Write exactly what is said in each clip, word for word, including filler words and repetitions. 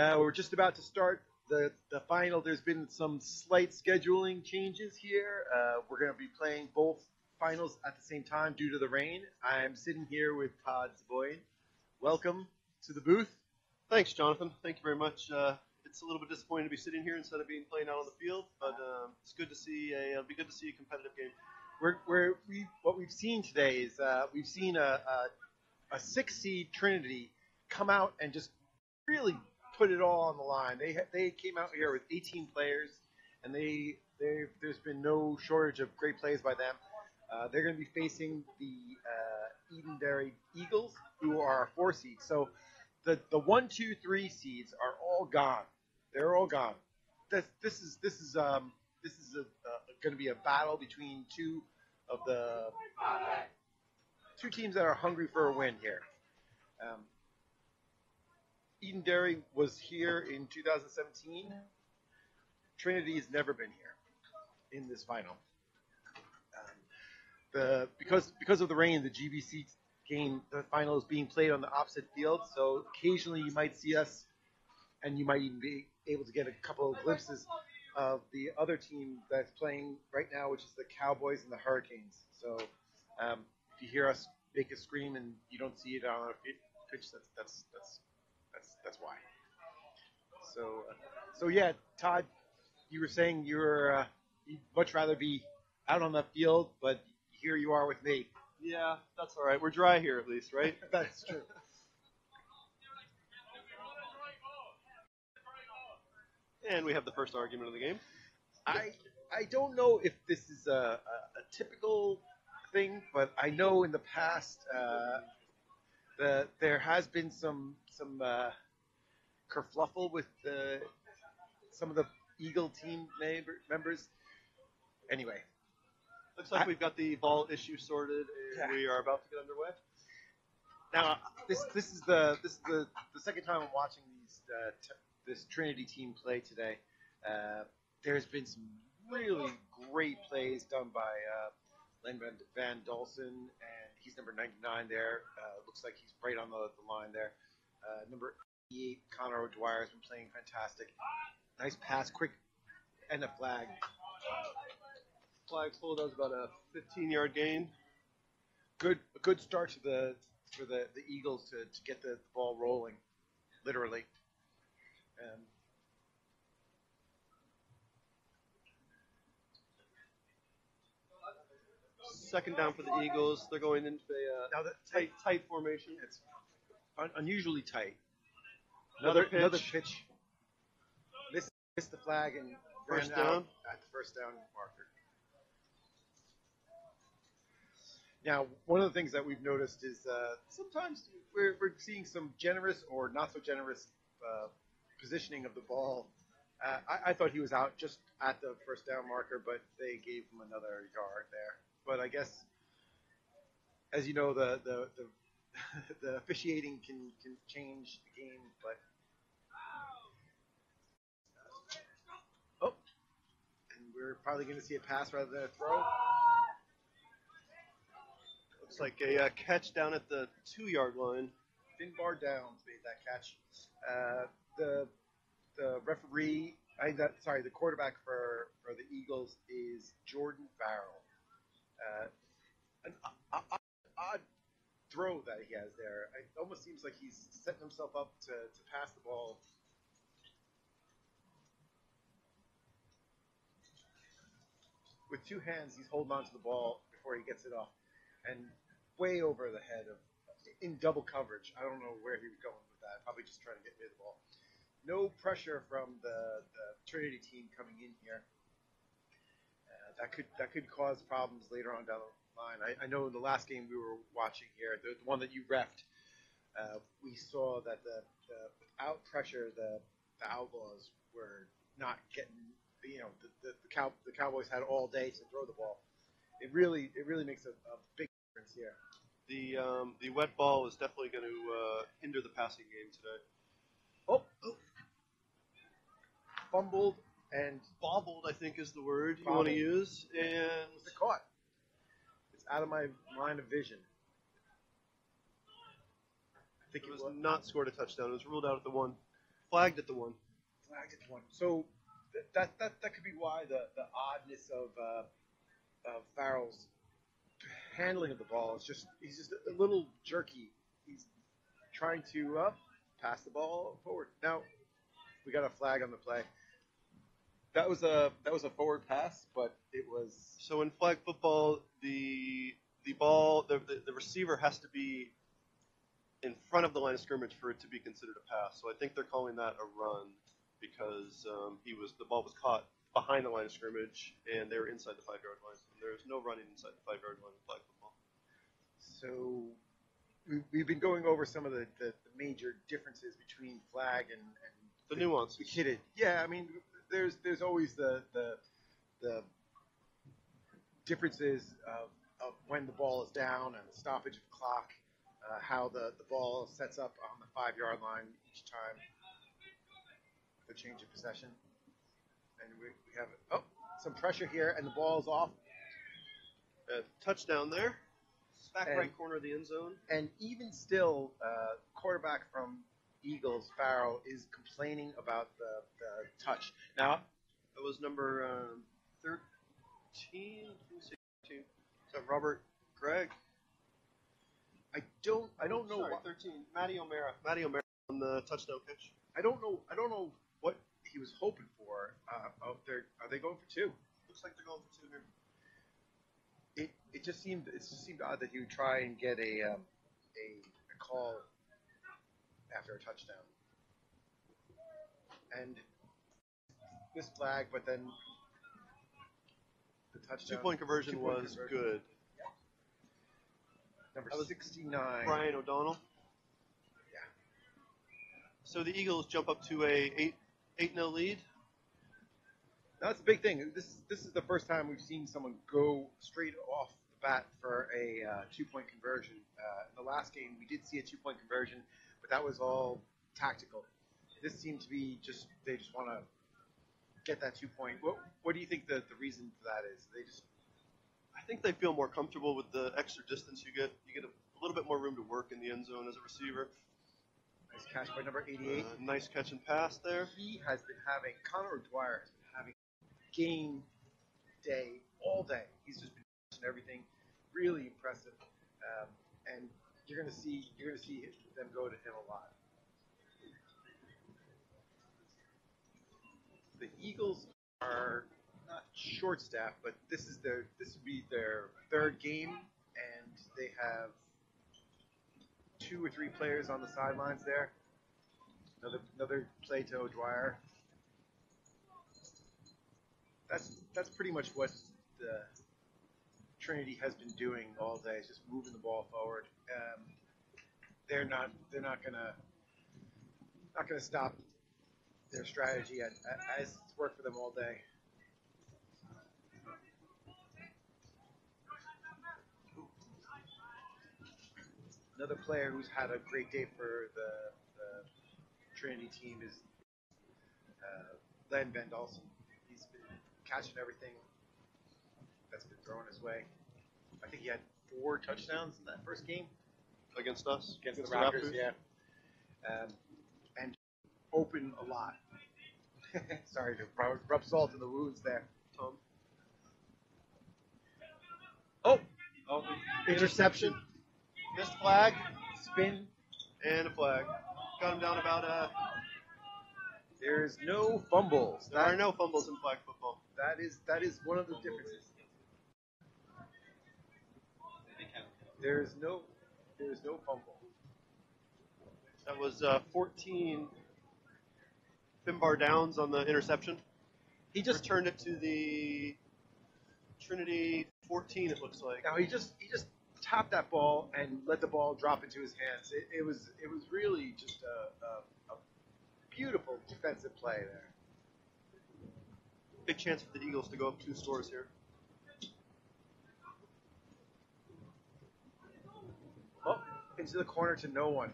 Uh, we're just about to start the, the final. There's been some slight scheduling changes here. Uh, we're going to be playing both finals at the same time due to the rain. I'm sitting here with Todd Savoy. Welcome to the booth. Thanks, Jonathan. Thank you very much. Uh, it's a little bit disappointing to be sitting here instead of being playing out on the field, but um, it's good to see a it'll be good to see a competitive game. We're, we're, we what we've seen today is uh, we've seen a, a, a six seed Trinity come out and just really put it all on the line. They they came out here with eighteen players, and they they there's been no shortage of great plays by them. Uh, they're going to be facing the uh, Edenderry Eagles, who are a four seed. So the, the one, two, three seeds are all gone. They're all gone. This this is this is um this is a, a, going to be a battle between two of the two teams that are hungry for a win here. Um, Edenderry was here in two thousand seventeen. Trinity has never been here in this final. The, because because of the rain, the G B C game, the final is being played on the opposite field, so occasionally you might see us, and you might even be able to get a couple of glimpses of the other team that's playing right now, which is the Cowboys and the Hurricanes. So um, if you hear us make a scream and you don't see it on our pitch, that's that's that's that's that's why. So uh, so yeah, Todd, you were saying you're uh, you'd much rather be out on the field, but here you are with me. Yeah, that's all right. We're dry here at least, right? That's true. And we have the first argument of the game. I I don't know if this is a, a, a typical thing, but I know in the past uh, the there has been some some uh, kerfluffle with the, some of the Eagle team neighbor, members. Anyway. Looks like we've got the ball issue sorted, and we are about to get underway. Now, this this is the this is the, the second time I'm watching these uh, t this Trinity team play today. Uh, there's been some really great plays done by uh, Len Van, Van Dalsen, and he's number ninety-nine there. Uh, looks like he's right on the, the line there. Uh, number eighty-eight, Connor O'Dwyer, has been playing fantastic. Nice pass, quick, and a flag. Flag pull. That was about a fifteen-yard gain. Good, a good start to the for the, the Eagles to, to get the, the ball rolling, literally. Um, second down for the Eagles. They're going into a uh, now tight, tight formation. It's un unusually tight. Another, another pitch. Another pitch. Missed, missed the flag and first down out at the first down marker. Now, one of the things that we've noticed is uh, sometimes we're, we're seeing some generous or not so generous uh, positioning of the ball. Uh, I, I thought he was out just at the first down marker, but they gave him another yard there. But I guess, as you know, the the, the, the officiating can, can change the game. But uh, oh, and we're probably going to see a pass rather than a throw. It's like a uh, catch down at the two-yard line. Finbar Downs made that catch. Uh, the the referee, I, that, sorry, the quarterback for, for the Eagles is Jordan Farrell. Uh, an odd, odd throw that he has there. It almost seems like he's setting himself up to, to pass the ball. With two hands, he's holding on to the ball before he gets it off. And way over the head of in double coverage. I don't know where he was going with that. Probably just trying to get rid of the ball. No pressure from the, the Trinity team coming in here. Uh, that could that could cause problems later on down the line. I, I know in the last game we were watching here, the, the one that you reffed, uh, we saw that the, the without pressure the, the Outlaws were not getting. You know the the, the, cow, the Cowboys had all day to throw the ball. It really, it really makes a, a big difference here. The um, the wet ball is definitely going to uh, hinder the passing game today. Oh, oh, fumbled and bobbled, I think is the word bobbled. You want to use. And it's caught. It's out of my line of vision. I think it was, it was not scored a touchdown. It was ruled out at the one. Flagged at the one. Flagged at the one. So th- that that that could be why the, the oddness of uh, uh, Farrell's handling of the ball is just he's just a little jerky. He's trying to uh, pass the ball forward. Now we got a flag on the play. That was a that was a forward pass, but it was so in flag football the the ball the, the, the receiver has to be in front of the line of scrimmage for it to be considered a pass. So I think they're calling that a run because um, he was the ball was caught behind the line of scrimmage and they were inside the five yard line. And there's no running inside the five yard line in flag football. So we, we've been going over some of the, the, the major differences between flag and, and the, the nuance. The kidded. Yeah, I mean. There's there's always the the, the differences of, of when the ball is down and the stoppage of clock, uh, how the, the ball sets up on the five-yard line each time, the change of possession. And we, we have oh some pressure here, and the ball's off. A touchdown there. Back and, right corner of the end zone. And even still, uh, quarterback from Eagles, Farrell, is complaining about the, the touch. Now, it was number um, thirteen, sixteen. So Robert Gregg. I don't, I don't know. Sorry, what, thirteen. Matty O'Meara. Matty O'Meara on the touchdown pitch. I don't know. I don't know what he was hoping for. Uh, out there, are they going for two? Looks like they're going for two here. It, it just seemed, it just seemed odd that he would try and get a, um, a, a call after a touchdown. And this flag, but then the touchdown. Two-point conversion two point was conversion. Good. Yeah. Number that sixty-nine. Brian O'Donnell. Yeah. So the Eagles jump up to a eight eight no lead. Now that's a big thing. This this is the first time we've seen someone go straight off the bat for a uh, two-point conversion. Uh, in the last game, we did see a two-point conversion. But that was all tactical. This seemed to be just they just want to get that two point. What, what do you think the, the reason for that is? They just, I think they feel more comfortable with the extra distance you get. You get a, a little bit more room to work in the end zone as a receiver. Nice catch by number eighty-eight. Uh, nice catch and pass there. He has been having Connor O'Dwyer has been having game day all day. He's just been doing everything. Really impressive, um, and. You're gonna see, you're gonna see them go to him a lot. The Eagles are not short-staffed, but this is their, this would be their third game, and they have two or three players on the sidelines there. Another, another play to O'Dwyer. That's that's pretty much what the Trinity has been doing all day, is just moving the ball forward. Um, they're not they're not gonna not gonna stop their strategy. I, I, it's worked for them all day. Another player who's had a great day for the, the Trinity team is uh, Len Van Dalsen. He's been catching everything that's been thrown his way. I think he had four touchdowns in that first game. Against us? Against, Against the, Raptors, the Raptors, yeah. Um, and open a lot. Sorry to rub salt in the wounds there, Tom. Oh! oh interception. Missed flag. Spin. And a flag. Got him down about a... Uh, There's no fumbles. There that, are no fumbles in flag football. That is, that is one of the differences. There is no, there is no fumble. That was uh, fourteen. Finbar Downs on the interception. He just returned it to the Trinity fourteen. It looks like. Now he just he just tapped that ball and let the ball drop into his hands. It, it was it was really just a, a, a beautiful defensive play there. Big chance for the Eagles to go up two scores here. Into the corner to no one.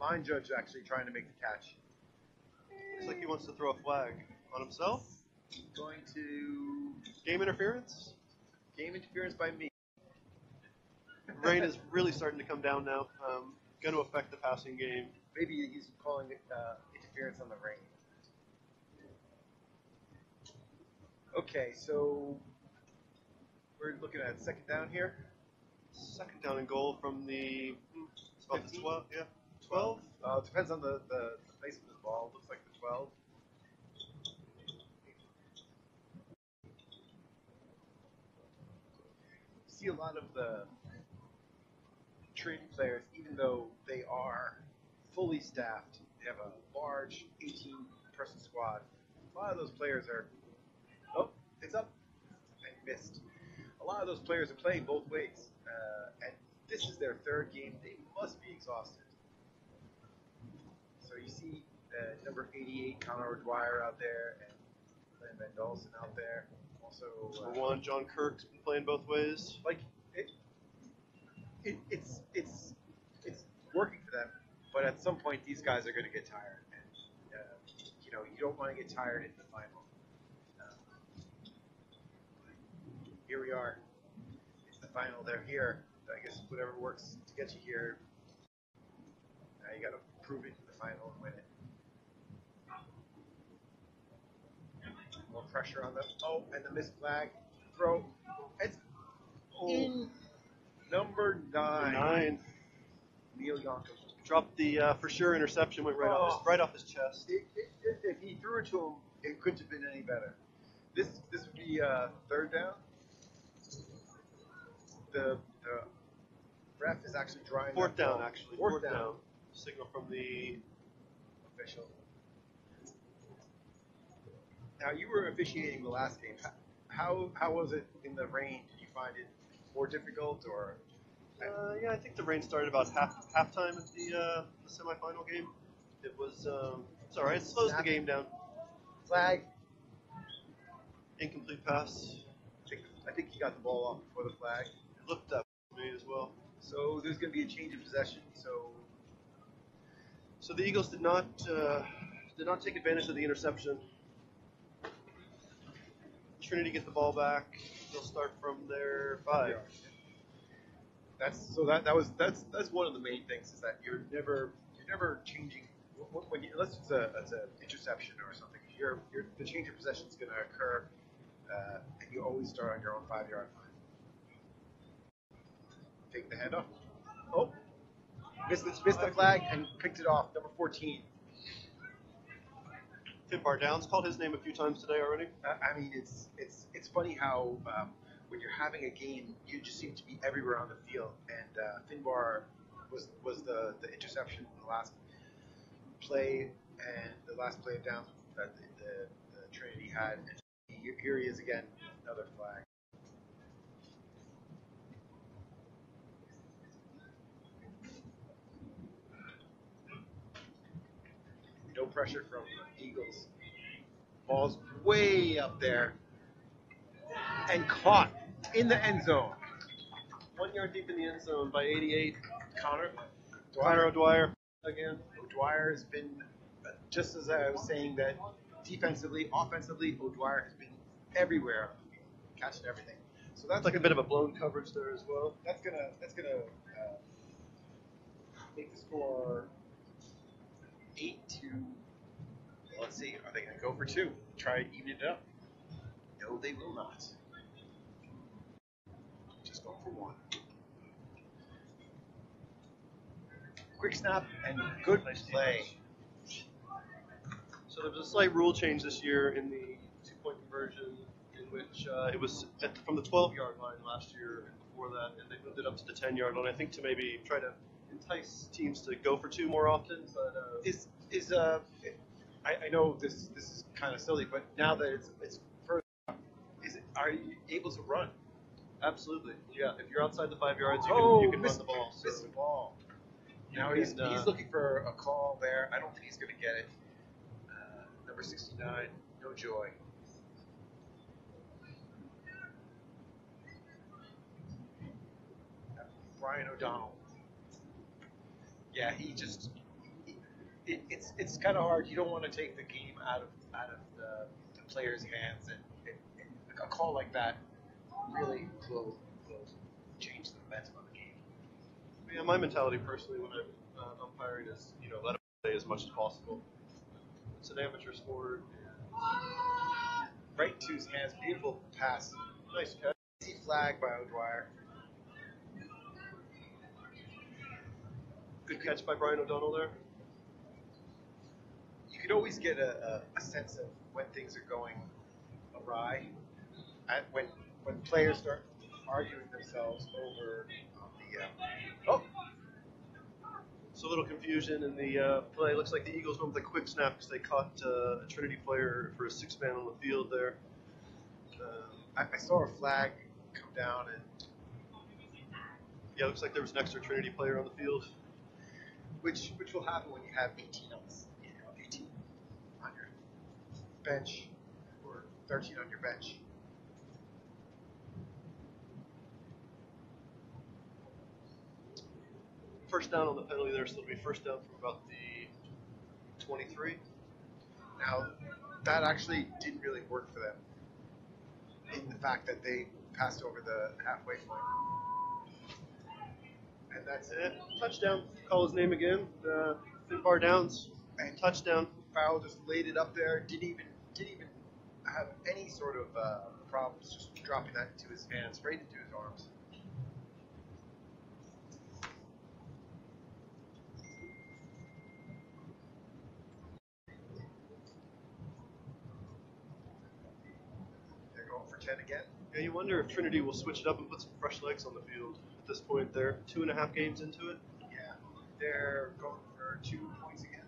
Line judge actually trying to make the catch. Looks like he wants to throw a flag on himself. Going to game interference. Game interference by me. Rain is really starting to come down now. Um, going to affect the passing game. Maybe he's calling it uh, interference on the ring. Okay, so we're looking at second down here. Second down and goal from the about the twelve, yeah, twelve. Uh, depends on the, the the placement of the ball. Looks like the twelve. See a lot of the Trinity players, even though they are fully staffed, they have a large eighteen-person squad. A lot of those players are. Oh, it's up. I missed. A lot of those players are playing both ways, uh, and this is their third game. They must be exhausted. So you see uh, number eighty-eight, Connor O'Dwyer out there, and Len Van Dalsen out there. So, uh, Juan John Kirk's been playing both ways. Like it, it, it's it's it's working for them, but at some point these guys are going to get tired, and uh, you know you don't want to get tired in the final. Uh, here we are, it's the final. They're here. I guess whatever works to get you here. Now you got to prove it in the final and win it. More pressure on them. Oh, and the missed flag. Throw. It's oh. Number nine. Nine. Neil Yonko dropped the uh, for sure interception. Went right oh. off his, right off his chest. It, it, it, if he threw it to him, it couldn't have been any better. This this would be uh, third down. The, the ref is actually drawing. Fourth down, ball. actually. Fourth, Fourth down. down. Signal from the official. Now, you were officiating the last game. How how was it in the rain? Did you find it more difficult, or? Uh, yeah, I think the rain started about half halftime of the uh, the semifinal game. It was um, it's all right. It slows Snap. the game down. Flag. Incomplete pass. I think, I think he got the ball off before the flag. It looked up to me as well. So there's going to be a change of possession. So. So the Eagles did not uh, did not take advantage of the interception. Trinity get the ball back. They'll start from their five. That's so that that was that's that's one of the main things is that you're never you're never changing when you, unless it's a it's an interception or something. You're, you're, the change of possession is going to occur, uh, and you always start on your own five yard line. Take the head off. Oh, missed the, missed the flag and picked it off. Number fourteen. Finbar Downs called his name a few times today already. Uh, I mean, it's it's it's funny how um, when you're having a game, you just seem to be everywhere on the field. And uh, Finbar was was the, the interception in the last play and the last play of Downs that the, the, the Trinity had. And here he is again, another flag. No pressure from Eagles. Ball's way up there and caught in the end zone. One yard deep in the end zone by eighty-eight. Connor Connor O'Dwyer again. O'Dwyer has been just as I was saying that defensively, offensively, O'Dwyer has been everywhere, catching everything. So that's like gonna, a bit of a blown coverage there as well. That's gonna that's gonna uh, make the score. Eight to, well, let's see, are they going to go for two? Try and even it up? No, they will not. Just go for one. Quick snap and good play. So there was a slight rule change this year in the two-point conversion, in which uh, it was at the, from the twelve-yard line last year and before that, and they moved it up to the ten-yard line, I think, to maybe try to entice teams to go for two more often, but uh, is is uh, I, I know this this is kind of silly, but now that it's it's further, is it, are you able to run? Absolutely, yeah. If you're outside the five yards, you oh, can you can miss, run the ball. So. Miss the ball. Now he's uh, he's looking for a call there. I don't think he's going to get it. Uh, number sixty-nine, no joy. Brian O'Donnell. Yeah, he just he, it, it's it's kind of hard. You don't want to take the game out of out of the, the players' hands, and it, it, a call like that really will will change the momentum of the game. Yeah, my mentality personally when I'm uh, umpiring is you know let them play as much as possible. so the amateur scored. Right to his hands, beautiful pass. Nice cut. Easy flag by O'Dwyer. Good catch by Brian O'Donnell there. You could always get a, a, a sense of when things are going awry, At, when when players start arguing themselves over the. Uh, oh, so a little confusion in the uh, play. Looks like the Eagles went with a quick snap because they caught uh, a Trinity player for a six-man on the field there. Um, I, I saw a flag come down and yeah, looks like there was an extra Trinity player on the field, which which will happen when you have eighteen on this. On your bench, or thirteen on your bench. First down on the penalty there, so it'll be first down from about the twenty-three. Now, that actually didn't really work for them, in the fact that they passed over the halfway point. And that's it. Touchdown. Call his name again. Uh, Finbar Downs. And touchdown. Farrell just laid it up there, didn't even didn't even have any sort of uh, problems just dropping that into his hands, right into his arms. They're going for ten again. Yeah, you wonder if Trinity will switch it up and put some fresh legs on the field at this point. They're two and a half games into it. Yeah, they're going for two points again.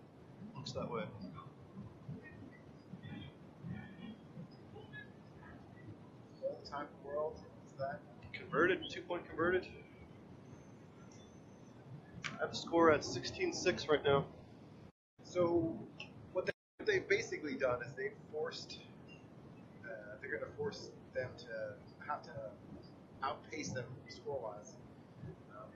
Looks that way. Time in the world is that converted, two point converted. I have a score at sixteen six right now. So what, they, what they've basically done is they've forced, uh, they're going to force them to have to outpace them score wise. Um,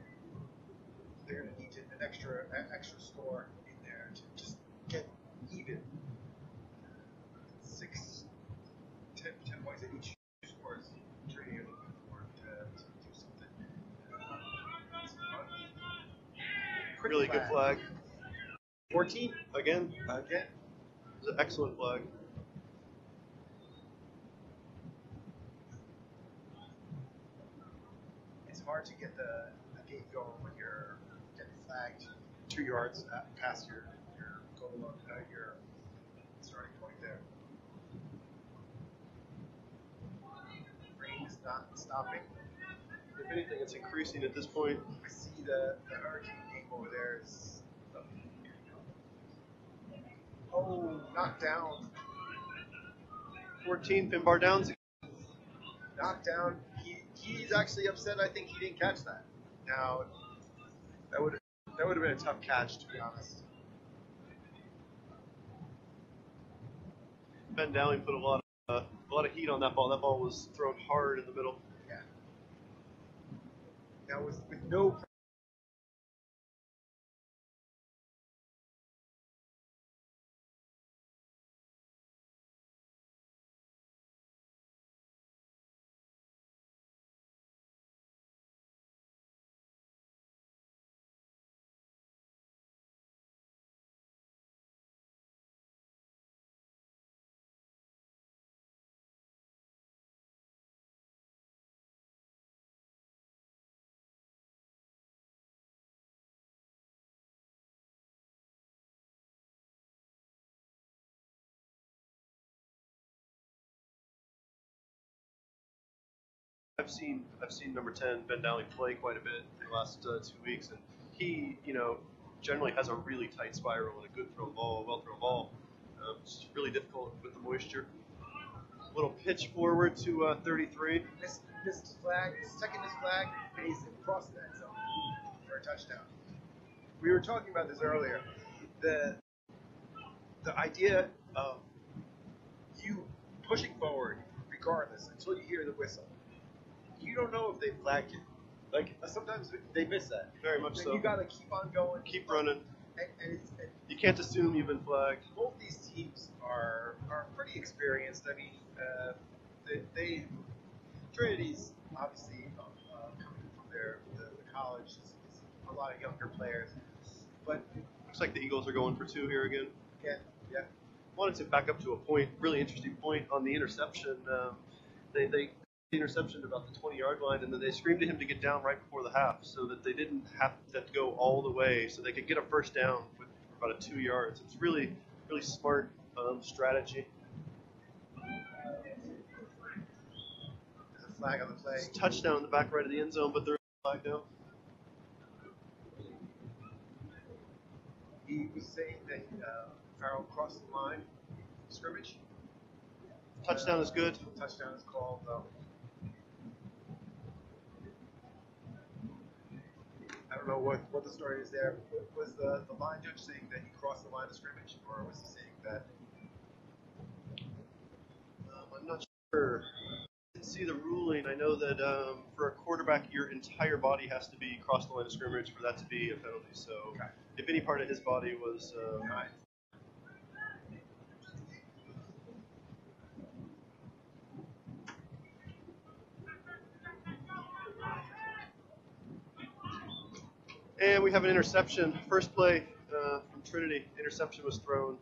they're going to need an extra an extra score in there to just get even. Six, ten, ten points at each. Really flag. Good flag. fourteen again. Again. It's an excellent flag. It's hard to get the, the game going when you're getting flagged two yards past your your goal on uh, your starting point there. Rain is not stopping. If anything, it's increasing at this point. I see the the hurricane over there is oh, knocked down. fourteen, Finbar Downs. Knocked down. He he's actually upset. I think he didn't catch that. Now that would that would have been a tough catch, to be honest. Ben Dowling put a lot of uh, a lot of heat on that ball. That ball was thrown hard in the middle. Yeah. That was with no. I've seen I've seen number ten Ben Daly play quite a bit in the last uh, two weeks, and he you know generally has a really tight spiral and a good throw ball, well throw ball. Uh, it's really difficult with the moisture. Little pitch forward to uh, thirty-three. Missed his flag, second his flag, and he's across that zone for a touchdown. We were talking about this earlier. The the idea of you pushing forward regardless until you hear the whistle. You don't know if they flagged it. Like sometimes they miss that. Very much so. You gotta keep on going. Keep running. And, and it's, and you can't assume you've been flagged. Both these teams are are pretty experienced. I mean, uh, they, they Trinity's obviously uh, coming from their the, the college is, is a lot of younger players. But looks like the Eagles are going for two here again. Yeah, yeah. wanted to back up to a point, really interesting point on the interception. Um, they they the interception about the twenty-yard line, and then they screamed at him to get down right before the half so that they didn't have to go all the way, so they could get a first down with about a two yards. It's really, really smart um, strategy. Flag on the play. It's a touchdown in the back right of the end zone, but they're flag now. He was saying that uh, Farrell crossed the line scrimmage. Touchdown uh, is good. Touchdown is called though. I don't know what, what the story is there. Was the, the line judge saying that he crossed the line of scrimmage, or was he saying that? Um, I'm not sure. I didn't see the ruling. I know that um, for a quarterback, your entire body has to be across the line of scrimmage for that to be a penalty. So okay. If any part of his body was... Um, yeah. And we have an interception. First play uh, from Trinity. Interception was thrown.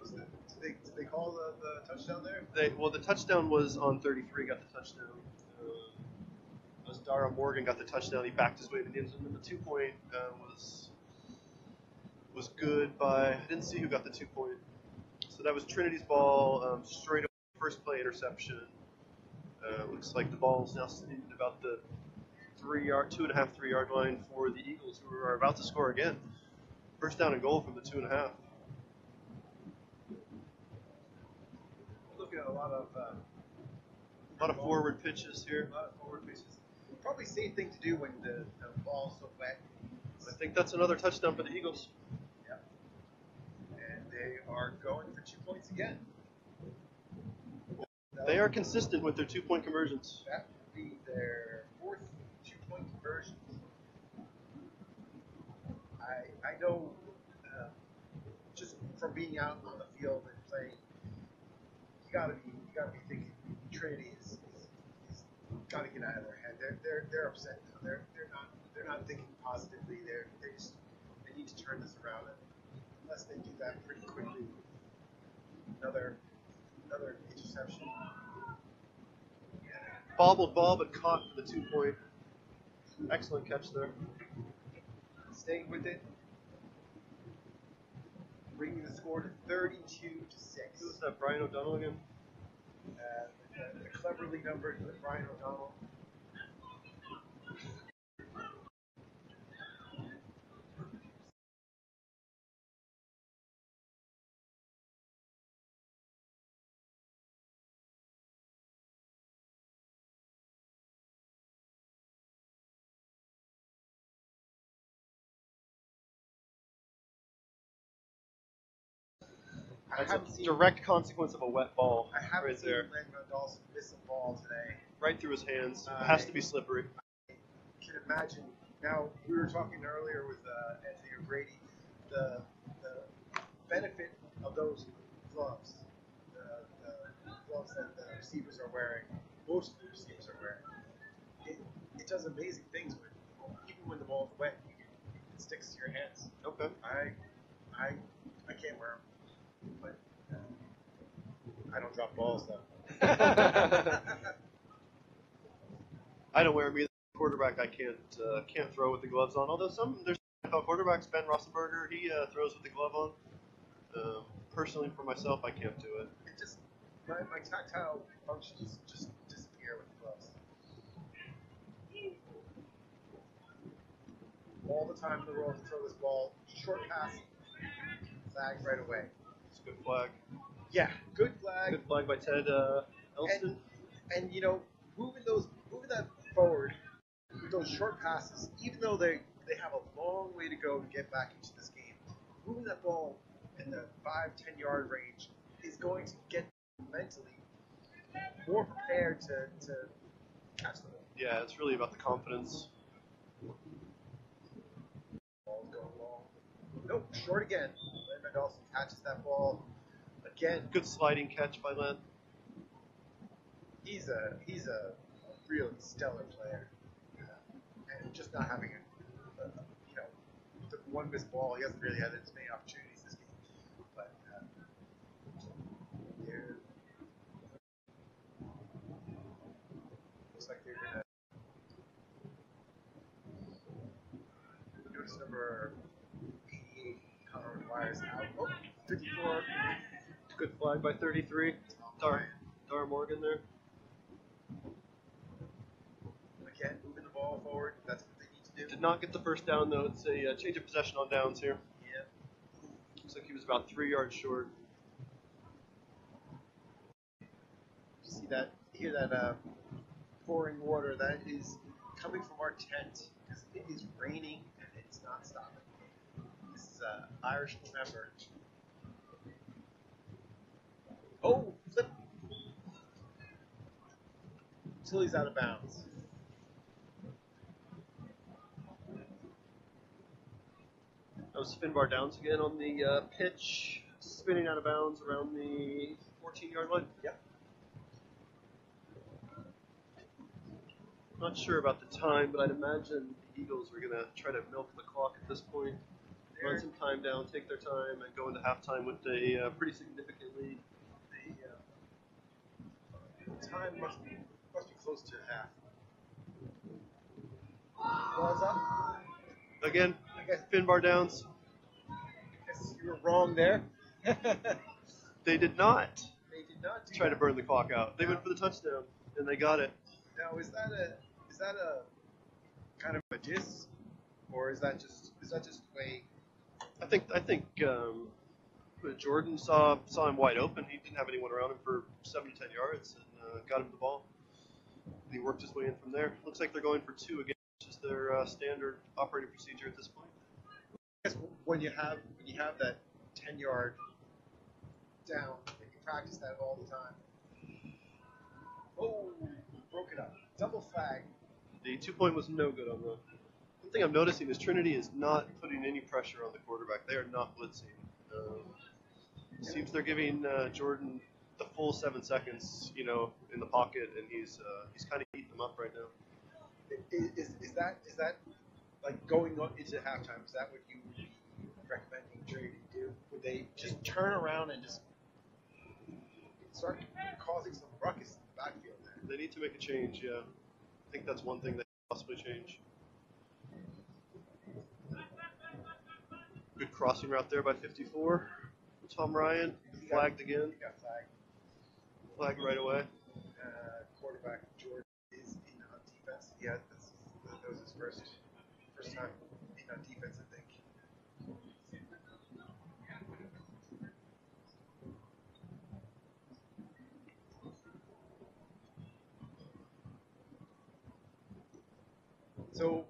Was that, did, they, did they call the, the touchdown there? They, well, the touchdown was on thirty-three, got the touchdown. Uh, it was Dara Morgan got the touchdown. He backed his way to the end zone. And the two-point uh, was was good by, I didn't see who got the two-point. So that was Trinity's ball, um, straight up first play interception. Uh, looks like the ball is now sitting about the Three yard, two and a half, three yard line for the Eagles, who are about to score again. First down and goal from the two and a half. Looking at a lot of uh, a lot of ball. forward pitches here. A lot of forward pitches. Probably safe thing to do when the, the ball's so wet. I think that's another touchdown for the Eagles. Yeah. And they are going for two points again. They are consistent with their two point conversions. That would be their fourth. Conversions. I I know uh, just from being out on the field and playing, you gotta be you gotta be thinking Trinity is, is, is gotta get out of their head. They're they're they're upset now. They're they're not they're not thinking positively. They're they just they need to turn this around. And unless they do that pretty quickly, another another interception. Yeah. Bobbled ball, but caught for the two point. Excellent catch there. Staying with it. Bringing the score to thirty-two to six. Who's that, Brian O'Donnell again? Uh, the, the cleverly numbered Brian O'Donnell. That's a direct seen, consequence of a wet ball. I haven't right seen there. Len Van Dalsen miss a ball today. Right through his hands. Uh, it has I, to be slippery. I can imagine. Now, we were talking earlier with uh, Anthony O'Grady. The, the benefit of those gloves, the, the gloves that the receivers are wearing, most of the receivers are wearing, it, it does amazing things. When, even when the ball is wet, it sticks to your hands. Okay. I, I, I can't wear them. But uh, I don't drop balls, though. I don't wear them either. Quarterback, I can't uh, can't throw with the gloves on. Although some there's N F L quarterbacks, Ben Roethlisberger, he uh, throws with the glove on. Um, personally, for myself, I can't do it. It just my, my tactile functions just disappear with the gloves. All the time in the world to throw this ball, short pass, flag right away. Good flag. Yeah, good flag. Good flag by Ted uh, Elston. And, and you know, moving those, moving that forward with those short passes, even though they they have a long way to go to get back into this game, moving that ball in the five ten yard range is going to get mentally more prepared to to catch the ball. Yeah, it's really about the confidence. Ball's going long. Nope, short again. Len Van Dalsen catches that ball again. Good sliding catch by Len. He's a he's a really stellar player, uh, and just not having a, a you know the one missed ball. He hasn't really had as many opportunities this game, but uh, looks like you're going to notice number eighty-eight, Connor O'Dwyer, is out. Oh, fifty-four. Good flag by thirty-three. Dara, Dara Morgan there. Again, moving the ball forward. That's what they need to do. Did not get the first down, though. It's a uh, change of possession on downs here. Yeah. Looks like he was about three yards short. See that, hear that uh, pouring water. That is coming from our tent because it is raining and it's not stopping. This is uh, Irish November. Oh, flip. Until he's out of bounds. That was Finbar Downs again on the uh, pitch, spinning out of bounds around the fourteen-yard line. Yep. Not sure about the time, but I'd imagine the Eagles were going to try to milk the clock at this point, there. Run some time down, take their time, and go into halftime with a uh, pretty significant lead. The uh, time must be, must be close to half. Balls up. Again, I guess Finbar Downs. I guess you were wrong there. They did not. They did not do try that. to burn the clock out. They no. went for the touchdown, and they got it. Now, is that a is that a kind of a diss, or is that just is that just the way? I think I think um, Jordan saw saw him wide open. He didn't have anyone around him for seven to ten yards, and uh, got him the ball. He worked his way in from there. Looks like they're going for two again, which is their uh, standard operating procedure at this point. I guess when you have when you have that ten yard down, and you practice that all the time. Oh. Broke it up. Double flag. The two point was no good on the. One thing I'm noticing is Trinity is not putting any pressure on the quarterback. They are not blitzing. Um, yeah. Seems they're giving uh, Jordan the full seven seconds, you know, in the pocket, and he's uh, he's kind of eating them up right now. Is, is is that is that like going into halftime? Is that what you would recommend Trinity do? Would they just turn around and just start causing some ruckus in the backfield? They need to make a change, yeah. I think that's one thing they can possibly change. Good crossing route there by fifty-four. Tom Ryan flagged again. He got flagged. Flagged right away. Uh, quarterback Jordan is in on defense. Yeah, that's, that was his first first time in on defense, I think. So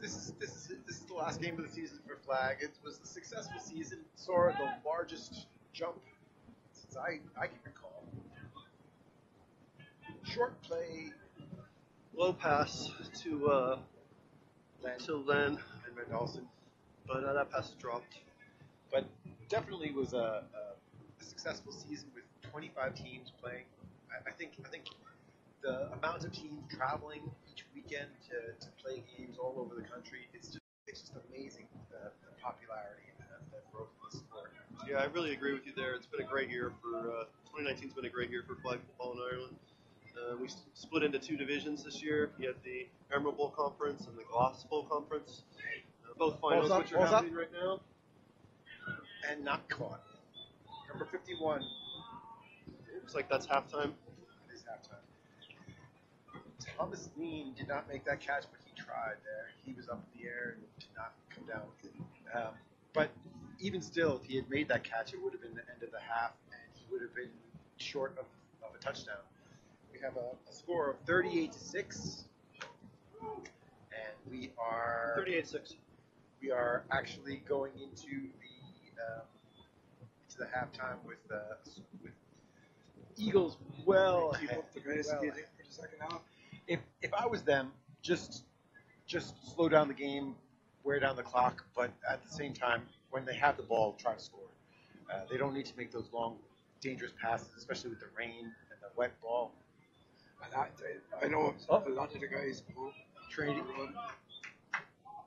this is this is this is the last game of the season for Flag. It was a successful season. Saw the largest jump since I I can recall. Short play, low pass to uh, Len. to Len and Van Dalsen, but uh, that pass dropped. But definitely was a, a successful season with twenty-five teams playing. I, I think I think. The amount of teams traveling each weekend to, to play games all over the country, it's just, it's just amazing, the, the popularity and the, the growth of the sport. Yeah, I really agree with you there. It's been a great year for, uh, twenty nineteen's been a great year for flag football in Ireland. Uh, we split into two divisions this year. You had the Emerald Bowl Conference and the Gloss Bowl Conference. Uh, both finals, which are happening right now. And not caught. Number fifty-one. Looks like that's halftime. It is halftime. Thomas Dean did not make that catch, but he tried there. He was up in the air and did not come down with it. Um, but even still, if he had made that catch, it would have been the end of the half, and he would have been short of, of a touchdown. We have a, a score of thirty-eight to six, and we are thirty-eight six. We are actually going into the um, into the halftime with uh, with Eagles well ahead. If if I was them, just just slow down the game, wear down the clock, but at the same time, when they have the ball, try to score. Uh, they don't need to make those long, dangerous passes, especially with the rain and the wet ball. And I, I know oh. a lot of the guys who traded.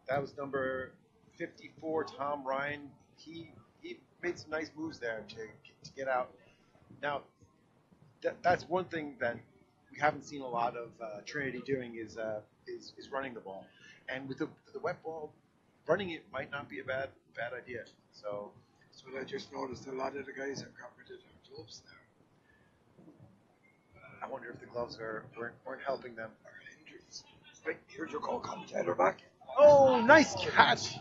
That was number fifty-four, Tom Ryan. He he made some nice moves there to to get out. Now, that that's one thing that we haven't seen a lot of uh, Trinity doing is, uh, is is running the ball. And with the, the wet ball, running it might not be a bad bad idea. So, so I just noticed a lot of the guys have got rid of their gloves now. I wonder if the gloves are weren't, weren't helping them. Or injuries. But here's your call, come Taylor back. Oh, nice catch!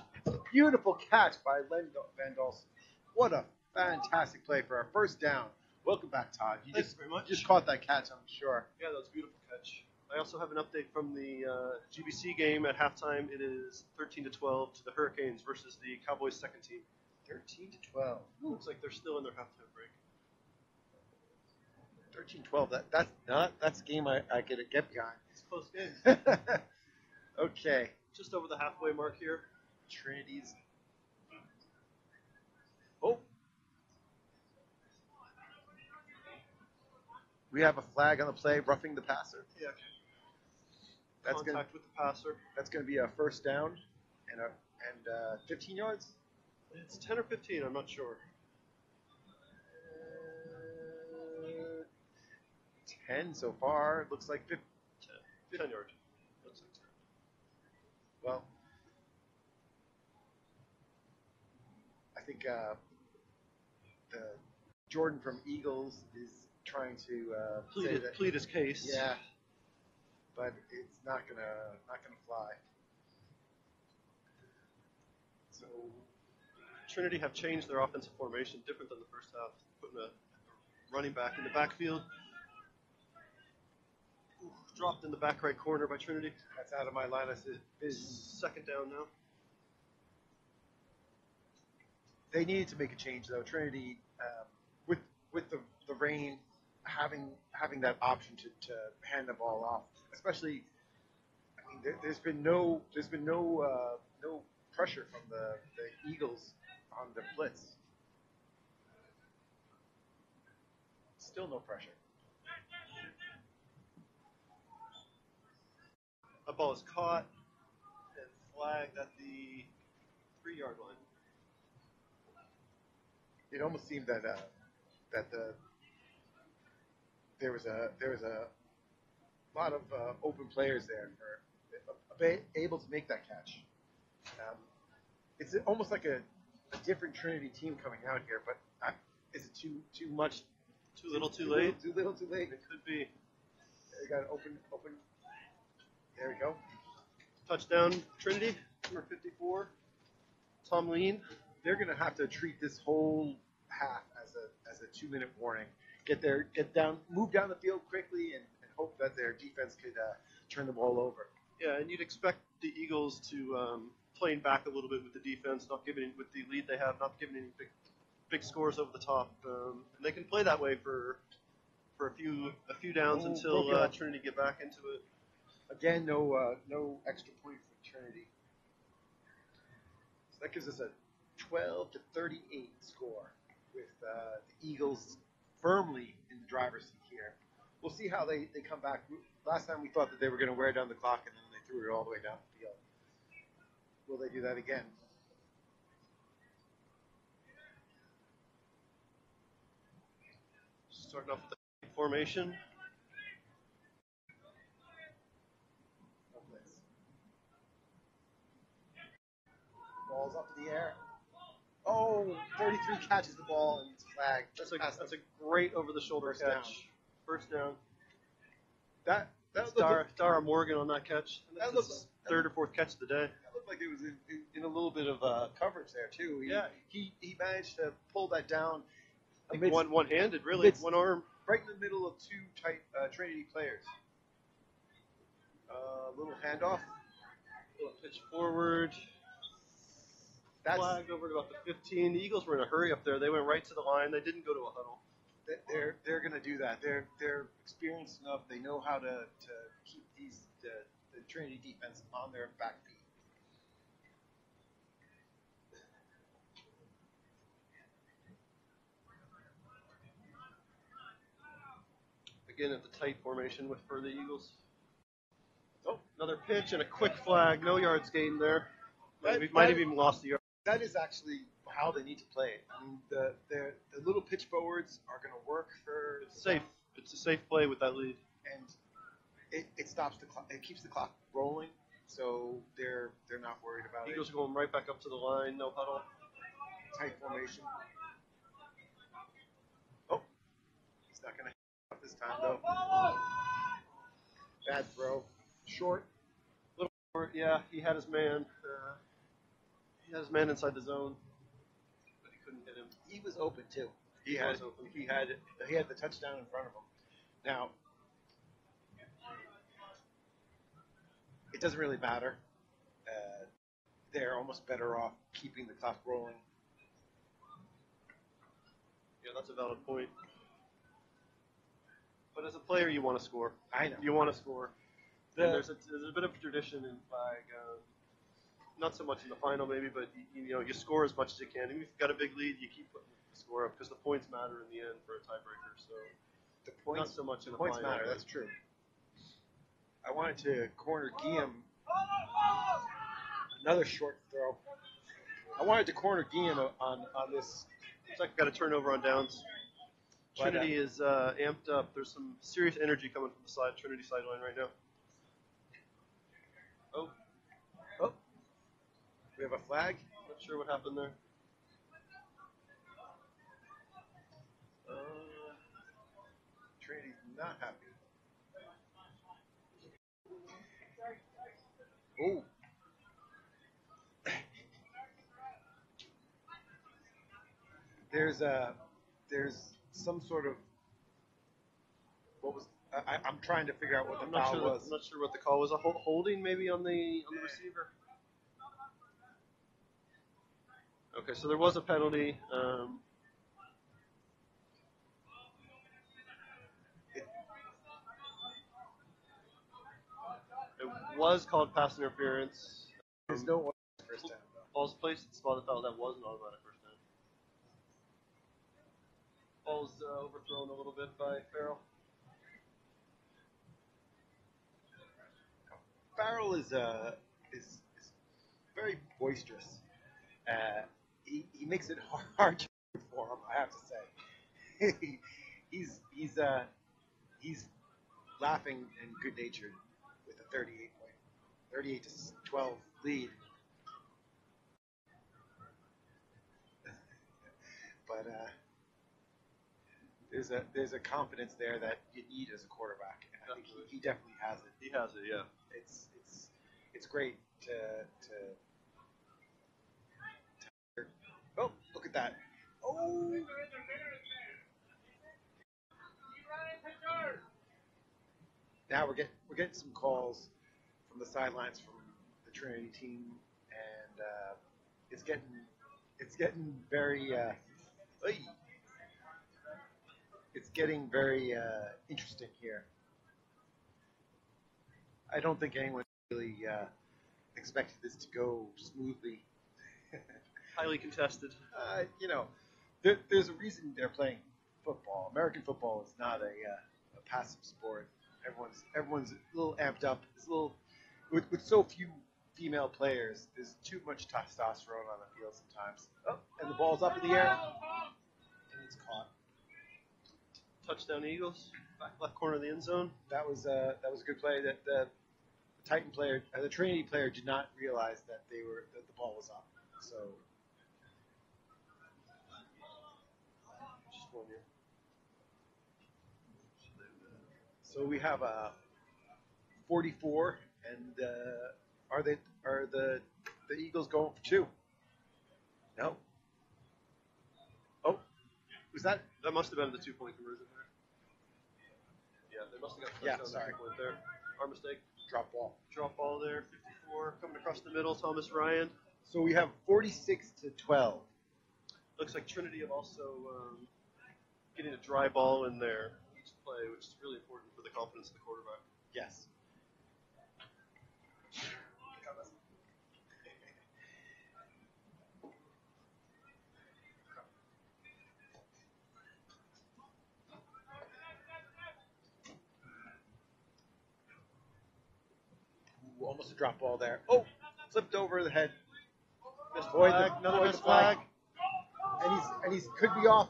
Beautiful catch by Len Van Dalsen. What a fantastic play for our first down. Welcome back, Todd. You Thanks just, very much. Just caught that catch, I'm sure. Yeah, that was a beautiful catch. I also have an update from the uh, G B C game at halftime. It is thirteen to twelve to the Hurricanes versus the Cowboys' second team. thirteen to twelve. Ooh. Looks like they're still in their halftime break. thirteen twelve. That that's not that's a game I, I could get behind. It's a close game. Okay. Just over the halfway mark here. Trinity's. Oh. We have a flag on the play, roughing the passer. Yeah. That's Contact gonna, with the passer. That's going to be a first down and a, and uh, fifteen yards. It's ten or fifteen. I'm not sure. Uh, ten so far. Looks like fifteen. ten, ten yards. Looks like ten. Well, I think uh, the Jordan from Eagles is trying to uh, plead, say it, that, plead his case. Yeah, but it's not gonna not gonna fly. So Trinity have changed their offensive formation, different than the first half, putting a running back in the backfield. Ooh, dropped in the back right corner by Trinity. That's out of my line. I said, "Is second down now." They needed to make a change though. Trinity um, with with the the rain. Having having that option to, to hand the ball off, especially, I mean, there, there's been no there's been no uh, no pressure from the, the Eagles on the blitz. Still no pressure. A ball is caught and flagged at the three yard line. It almost seemed that uh, that the There was a there was a lot of uh, open players there for able to make that catch. Um, it's almost like a, a different Trinity team coming out here, but I, is it too too much? Too little, too, too late. Little, too little, too late. It could be. They got an open open. There we go. Touchdown, Trinity, number fifty-four, Tom Lean. They're gonna have to treat this whole half as a as a two minute warning. Get their get down, move down the field quickly, and, and hope that their defense could uh, turn the ball over. Yeah, and you'd expect the Eagles to um, playing back a little bit with the defense, not giving any, with the lead they have, not giving any big big scores over the top. Um, and they can play that way for for a few a few downs oh, until uh, Trinity get back into it. Again, no uh, no extra point for Trinity. So that gives us a twelve to thirty-eight score with uh, the Eagles firmly in the driver's seat here. We'll see how they, they come back. Last time we thought that they were going to wear down the clock, and then they threw it all the way down the field. Will they do that again? Starting off with the formation. No blitz. Ball's up in the air. Oh, thirty-three catches the ball and it's flagged. That's a that's a great over-the-shoulder catch. Down. First down. That that Dara, like, Dara Morgan on that catch. That looks like, third or fourth catch of the day. That looked like it was in, in, in a little bit of uh, coverage there too. He, yeah, he he managed to pull that down. Amidst, one one-handed, really, amidst, one arm, right in the middle of two tight uh, Trinity players. Uh, little handoff, little pitch forward. That's flagged over to about the fifteen. The Eagles were in a hurry up there. They went right to the line. They didn't go to a huddle. They're they're going to do that. They're they're experienced enough. They know how to, to keep these the, the Trinity defense on their back feet. Again at the tight formation with for the Eagles. Oh, another pitch and a quick flag. No yards gained there. That, we might that, have even lost the yard. That is actually how they need to play it. I mean, the the, the little pitch forwards are going to work for. It's safe. It's a safe play with that lead. And it, it stops the clock. It keeps the clock rolling, so they're they're not worried about Eagles it. Eagles are going right back up to the line. No huddle. Tight formation. Oh, he's not going to hang up this time though. Bad throw. Short. A little short. Yeah, he had his man. Uh, he had his man inside the zone, but he couldn't hit him. He was open too. He, he had. Open. He had. He had the touchdown in front of him. Now, it doesn't really matter. Uh, they're almost better off keeping the clock rolling. Yeah, that's a valid point. But as a player, you want to score. I know. You want to score. The, and there's a, there's a bit of tradition in flag, um, not so much in the final maybe, but you, you know you score as much as you can. Even if you've got a big lead, you keep putting the score up because the points matter in the end for a tiebreaker. So. The points, Not so much the in the points matter, that's true. I wanted to corner Guillaume. Another short throw. I wanted to corner Guillaume on, on this. Looks like we've got a turnover on downs. Trinity is uh, amped up. There's some serious energy coming from the side Trinity sideline right now. Oh. Oh. We have a flag. Not sure what happened there. Uh, Trinity's not happy. Oh. there's a there's some sort of what was I, I'm trying to figure out what the I'm foul sure was. That, I'm not sure what the call was. A holding maybe on the on the receiver. Okay, so there was a penalty. Um, It was called pass interference. There's um, no one first down. Ball's placed at spot of foul. That was an automatic first down. Ball's uh, overthrown a little bit by Farrell. Farrell is uh is, is very boisterous. Uh, he he makes it hard, hard to root for him. I have to say, he, he's he's uh he's laughing and good natured. thirty-eight to twelve lead. But uh, there's a there's a confidence there that you need as a quarterback. And I think he, he definitely has it. He has it, yeah. It's it's it's great to to. to oh, look at that! Oh. Now we're getting we're getting some calls from the sidelines from the Trinity team, and uh, it's getting it's getting very uh, it's getting very uh, interesting here. I don't think anyone really uh, expected this to go smoothly. Highly contested. Uh, you know, there, there's a reason they're playing football. American football is not a, uh, a passive sport. Everyone's everyone's a little amped up. It's a little with, with so few female players. There's too much testosterone on the field sometimes. Oh, and the ball's up in the air, and it's caught. Touchdown Eagles, back left corner of the end zone. That was uh, that was a good play. That the, the Titan player, uh, the Trinity player, did not realize that they were that the ball was up. So just one here. So we have a forty-four, and uh, are they are the the Eagles going for two? No. Oh, was that that must have been the two-point conversion there? Yeah, they must have got yeah, sorry. Two point there. Our mistake. Drop ball. Drop ball there. fifty-four coming across the middle. Thomas Ryan. So we have forty-six to twelve. Looks like Trinity have also um, getting a dry ball in there. Play, which is really important for the confidence of the quarterback. Yes. Ooh, almost a drop ball there. Oh, slipped over the head. Missed Boyd, flag, the, another missed flag. flag. And he's and he's could be off.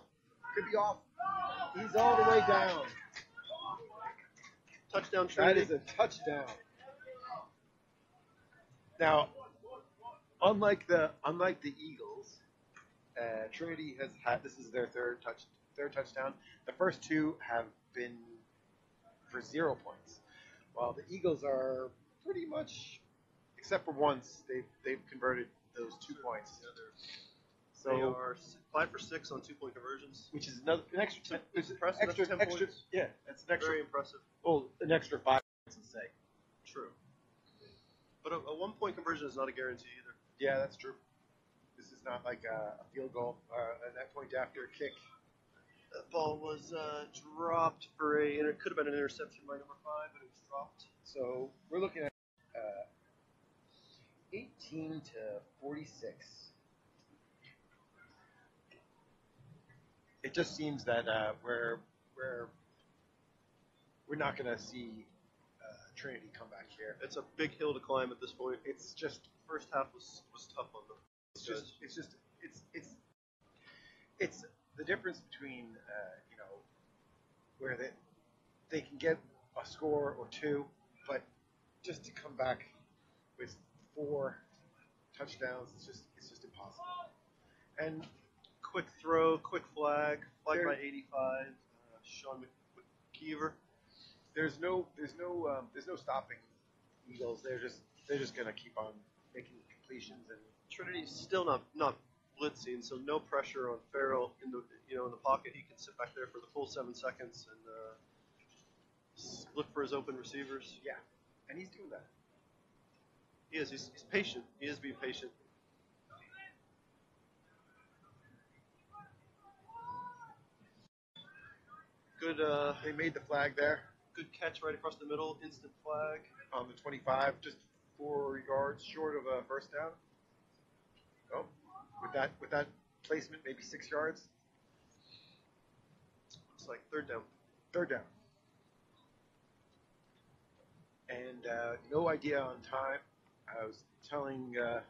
Could be off. He's all the way down. Touchdown, Trinity. That is a touchdown. Now, unlike the unlike the Eagles, uh, Trinity has had this is their third touch third touchdown. The first two have been for zero points, while the Eagles are pretty much, except for once, they've they've converted those two points. Yeah, so they are five for six on two point conversions, which is another an extra ten, it's impressive. Extra, that's ten extra, points. Yeah, that's an extra, very impressive. Well, an extra five points and say. True. But a, a one-point conversion is not a guarantee either. Yeah, that's true. This is not like a, a field goal or a that point after a kick. That ball was uh, dropped for a, and it could have been an interception by number five, but it was dropped. So we're looking at uh, eighteen to forty-six. It just seems that uh, we're we're we're not going to see Trinity come back here. It's a big hill to climb at this point. It's just first half was was tough on them. It's just it's just it's it's it's the difference between uh, you know where they they can get a score or two, but just to come back with four touchdowns, it's just it's just impossible. And quick throw, quick flag, flag by eighty-five, uh, Sean McKeever. There's no, there's no, um, there's no stopping Eagles. They're just, they're just gonna keep on making completions. And Trinity's still not, not blitzing, so no pressure on Farrell in the, you know, in the pocket. He can sit back there for the full seven seconds and uh, look for his open receivers. Yeah, and he's doing that. He is. He's, he's patient. He is being patient. Good. Uh, they made the flag there. Good catch right across the middle, instant flag on the twenty-five, just four yards short of a first down. Oh, with that with that placement, maybe six yards. Looks like third down. Third down. And uh, no idea on time. I was telling, uh,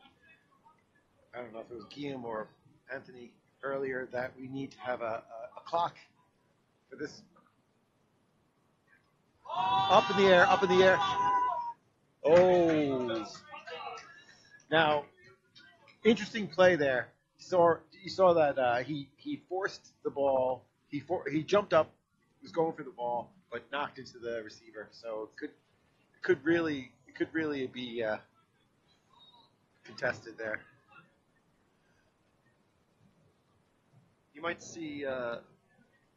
I don't know if it was Guillaume or Anthony earlier, that we need to have a, a, a clock for this. Up in the air, up in the air. Oh. Now, interesting play there. So you saw that uh, he he forced the ball. He for, he jumped up, was going for the ball, but knocked into the receiver. So it could it could really it could really be uh, contested there. You might see. Uh,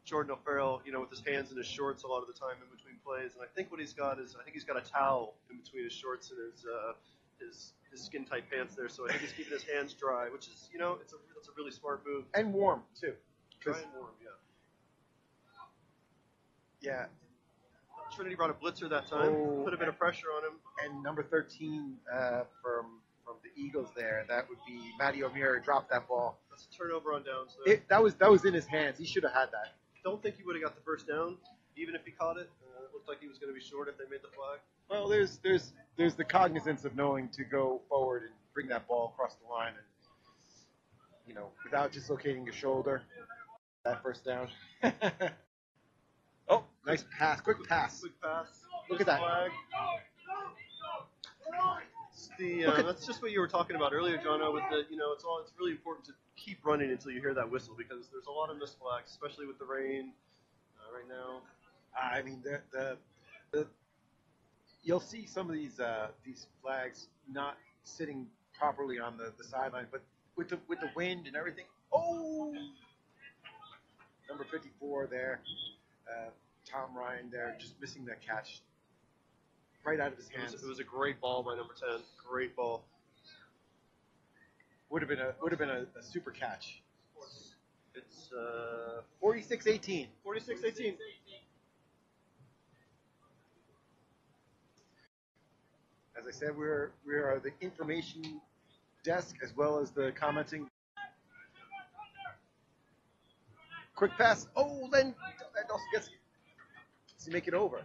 Jordan O'Farrell, you know, with his hands in his shorts a lot of the time in between plays, and I think what he's got is, I think he's got a towel in between his shorts and his uh, his, his skin tight pants there, so I think he's keeping his hands dry, which is, you know, it's a it's a really smart move. And warm too. Dry and warm, yeah. Yeah. Trinity brought a blitzer that time, oh, put a bit of pressure on him. And number thirteen uh, from from the Eagles there, that would be Matty O'Meara dropped that ball. That's a turnover on downs. So. That was that was in his hands. He should have had that. Don't think he would have got the first down, even if he caught it. Uh, it looked like he was going to be short if they made the flag. Well, there's there's there's the cognizance of knowing to go forward and bring that ball across the line, and you know, without dislocating your shoulder, that first down. Oh, nice pass, quick pass, quick pass. Look at that. Flag. It's the, uh, that's just what you were talking about earlier, Jono. With the, you know, it's all it's really important to keep running until you hear that whistle, because there's a lot of missed flags, especially with the rain uh, right now. I mean, the, the, the you'll see some of these uh, these flags not sitting properly on the, the sideline, but with the with the wind and everything. Oh, number fifty-four there, uh, Tom Ryan there, just missing that catch right out of his hands. It was, it was a great ball by number ten. Great ball. Would have been a would have been a, a super catch. It's uh, forty-six eighteen. forty-six eighteen. As I said, we're we are the information desk as well as the commenting. Quick pass. Oh, Len Van Dalsen gets it. Does he make it over?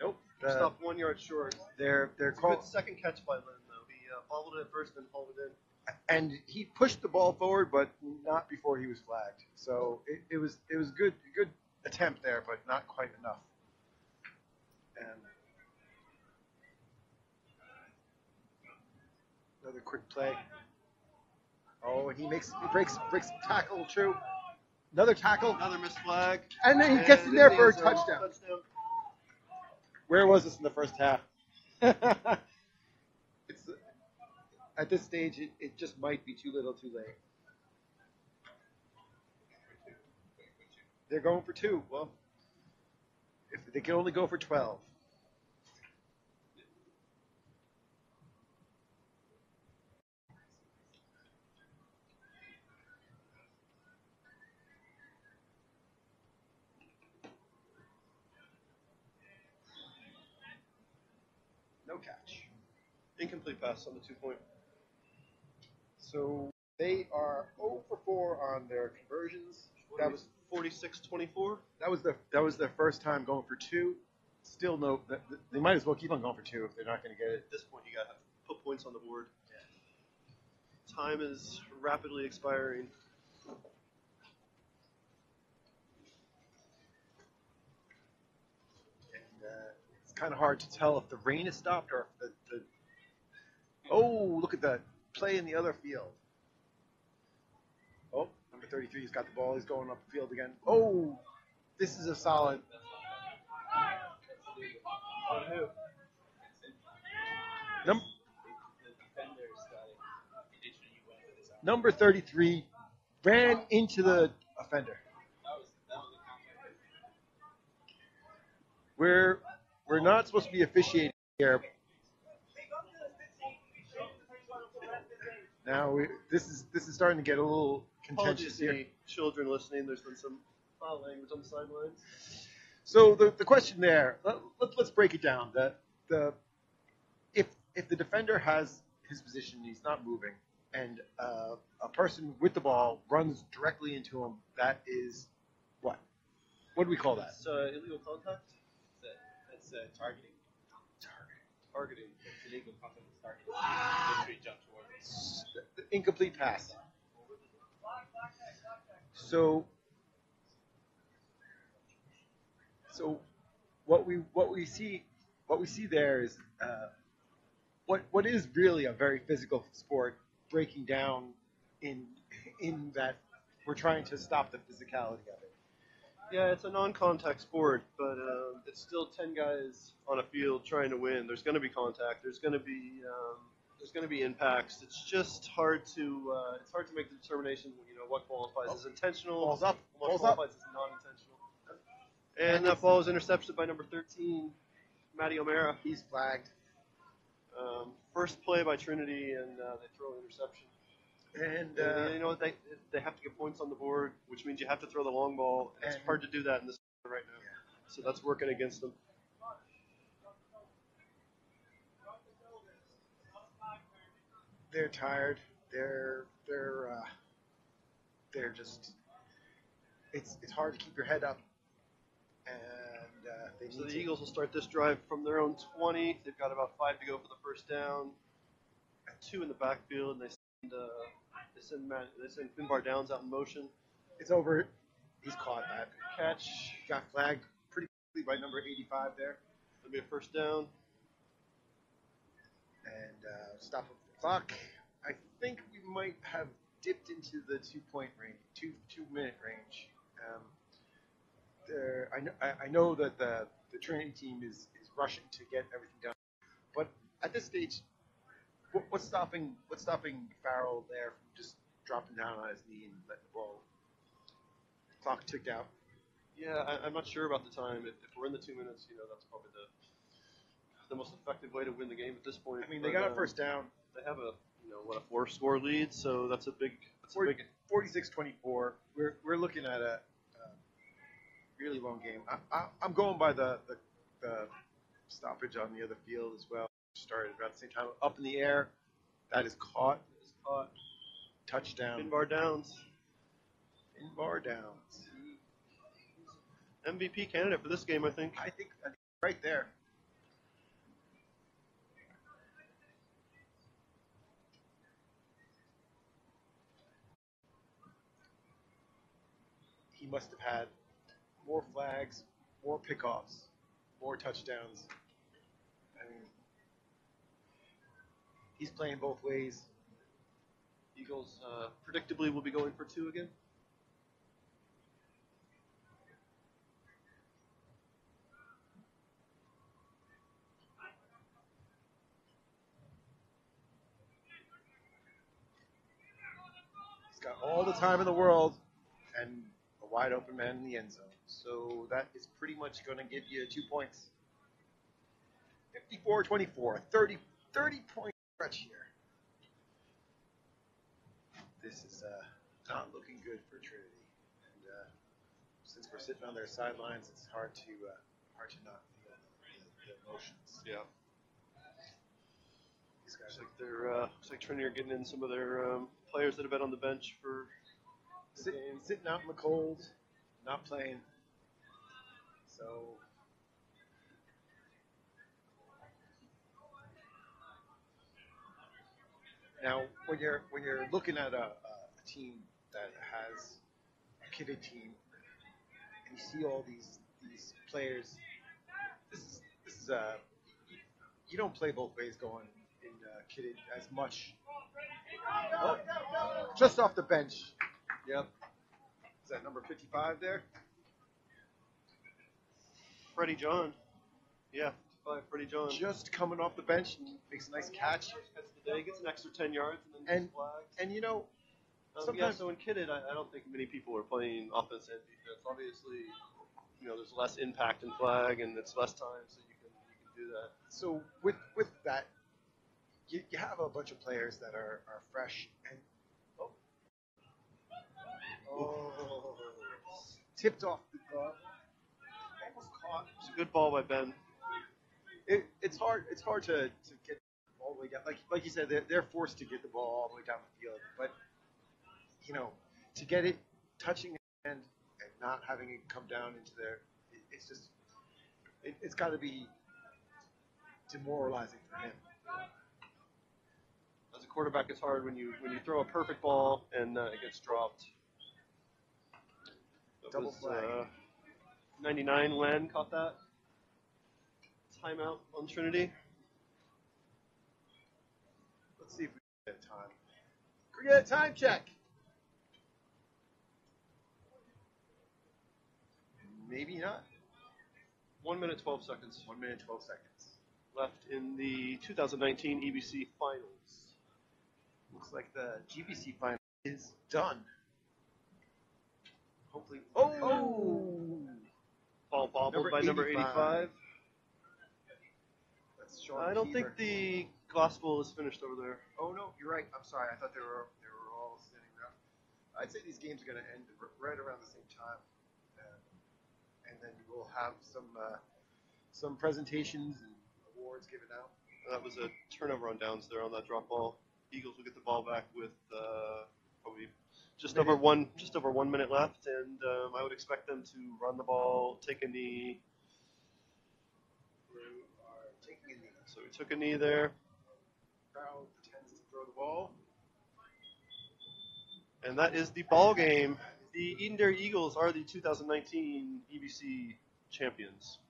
Nope. Uh, Stopped one yard short. They're they're it's called a good second catch by Len though. He uh, bobbled it at first, then hauled it in. And he pushed the ball forward, but not before he was flagged. So it, it was it was good good attempt there, but not quite enough. quick play. Oh, and he makes he breaks breaks tackle too. Another tackle. Another missed flag. And then he gets in there for a touchdown. touchdown. Where was this in the first half? It's at this stage, it, it just might be too little, too late. They're going for two. Well, if they can only go for twelve. No catch. Incomplete pass on the two-point. So they are zero for four on their conversions. That was forty-six twenty-four. That was the that was their first time going for two. Still no. That, they might as well keep on going for two if they're not going to get it. At this point, you got to put points on the board. Yeah. Time is rapidly expiring. And, uh, it's kind of hard to tell if the rain has stopped or if the, the oh, look at that play in the other field. Oh, number thirty-three has got the ball. He's going up the field again. Oh, this is a solid. On who? Number, number thirty-three ran into the offender. We're we're not supposed to be officiating here. Now we, this is this is starting to get a little contentious here. Apologies to the children listening. There's been some foul language on the sidelines. So the the question there, let, let, let's break it down. The the if if the defender has his position, he's not moving, and uh, a person with the ball runs directly into him. That is what? What do we call that? It's uh, illegal contact. That's uh, targeting. Targeting. Targeting. It's illegal contact. It's targeting. Literally jump towards. The incomplete pass. So, so what we what we see what we see there is uh, what what is really a very physical sport breaking down in in that we're trying to stop the physicality of it. Yeah, it's a non-contact sport, but um, it's still ten guys on a field trying to win. There's going to be contact. There's going to be um, There's going to be impacts. It's just hard to uh, it's hard to make the determination. You know what qualifies oh. as intentional, balls up. what balls qualifies up. as non-intentional. And that ball is intercepted by number thirteen, Matty O'Meara. He's flagged. Um, first play by Trinity, and uh, they throw an interception. And, uh, and you know they they have to get points on the board, which means you have to throw the long ball. And and it's hard to do that in this right now. Yeah. So that's working against them. They're tired. They're they're uh, they're just. It's it's hard to keep your head up. And uh, they so the to. Eagles will start this drive from their own twenty. They've got about five to go for the first down. Two in the backfield, and they send uh, they send Matt, they send Finbar Downs out in motion. It's over. He's caught that catch. Got flagged pretty quickly by number eighty-five there. It'll be a first down. And uh, stop him. Clock. I think we might have dipped into the two-point range, two two-minute range. Um, there, I know, I, I know that the the Trinity team is is rushing to get everything done, but at this stage, what, what's stopping what's stopping Farrell there from just dropping down on his knee and letting the ball? Clock ticked out. Yeah, I, I'm not sure about the time. If, if we're in the two minutes, you know, that's probably the the most effective way to win the game at this point. I mean, they got um, a first down. They have a, you know, what, a four-score lead, so that's a big, that's forty, a big. forty-six twenty-four. We're we're looking at a, a really long game. I, I, I'm going by the, the the stoppage on the other field as well. Started about the same time. Up in the air, that is caught. That is caught. Touchdown. Finbar Downs. Finbar Downs. M V P candidate for this game, I think. I think, I think right there. He must have had more flags, more pickoffs, more touchdowns. I mean, he's playing both ways. Eagles uh, predictably will be going for two again. He's got all the time in the world and a wide open man in the end zone. So that is pretty much going to give you two points. fifty-four twenty-four, thirty, thirty point stretch here. This is uh, not looking good for Trinity, and uh, since we're sitting on their sidelines, it's hard to uh, hard to not feel the, the emotions. Yeah. These guys, looks like they're uh, looks like Trinity are getting in some of their um, players that have been on the bench for Sit, sitting out in the cold, not playing. So. Now, when you're when you're looking at a, a team that has a kitted team, and you see all these these players, this is, this is uh, you don't play both ways going in uh, kitted as much. Oh, just off the bench. Yep. Is that number fifty-five there? Freddie John. Yeah. Freddie John. Just coming off the bench, and makes a nice catch. He gets an extra ten yards, and then and, gets flagged. And you know, um, sometimes yeah, so in kitted, I, I don't think many people are playing offense and defense. Obviously, you know, there's less impact in flag, and it's less time, so you can you can do that. So with with that, you, you have a bunch of players that are, are fresh and oh, oh tipped off the guard, almost caught. It's a good ball by Ben. It, it's hard. It's hard to, to get all the way down. Like like you said, they're, they're forced to get the ball all the way down the field. But you know, to get it touching and and not having it come down into their, it, it's just it, it's got to be demoralizing for him. As a quarterback, it's hard when you when you throw a perfect ball and uh, it gets dropped. That Double was, flag. Uh, ninety-nine. Len caught that. Timeout on Trinity. Let's see if we can get a time. Can we get a time check? Maybe not. One minute, twelve seconds. One minute, twelve seconds. Left in the two thousand nineteen E B C Finals. Looks like the G B C Final is done. Hopefully. Oh! oh. Ball bobbled number by eighty-five. Number eighty-five. Sean I don't McKeever. think the gospel is finished over there. Oh no, you're right. I'm sorry. I thought they were they were all standing around. I'd say these games are going to end right around the same time, uh, and then we'll have some uh, some presentations and awards given out. That was a turnover on downs there on that drop ball. Eagles will get the ball back with uh, probably just Maybe. over one just over one minute left, and um, I would expect them to run the ball, take a knee. So we took a knee there. Farrell pretends to throw the ball. And that is the ball game. The Edenderry Eagles are the two thousand nineteen E B C champions.